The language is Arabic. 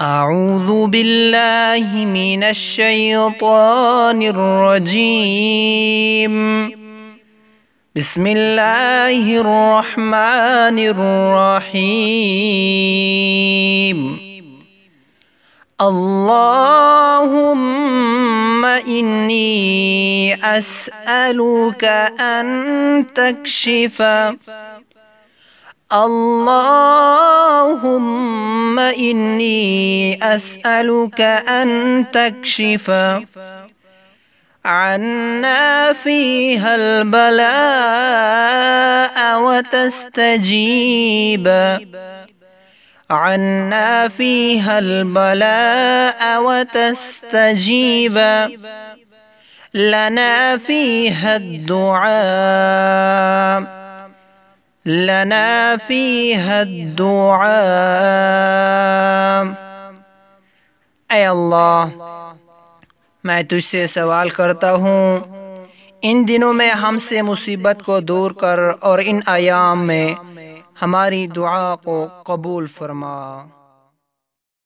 أعوذ بالله من الشيطان الرجيم. بسم الله الرحمن الرحيم. اللهم إني أسألك أن تكشف. اللهم إني أسألك أن تكشف عنا فيها البلاء وتستجيب عنا فيها البلاء وتستجيب لنا فيها الدعاء لنا فيها الدعاء. اے اللہ، میں تجھ سے سوال کرتا ہوں، ان دنوں میں ہم سے مصیبت کو دور کر اور ان ایام میں ہماری دعا کو قبول فرما.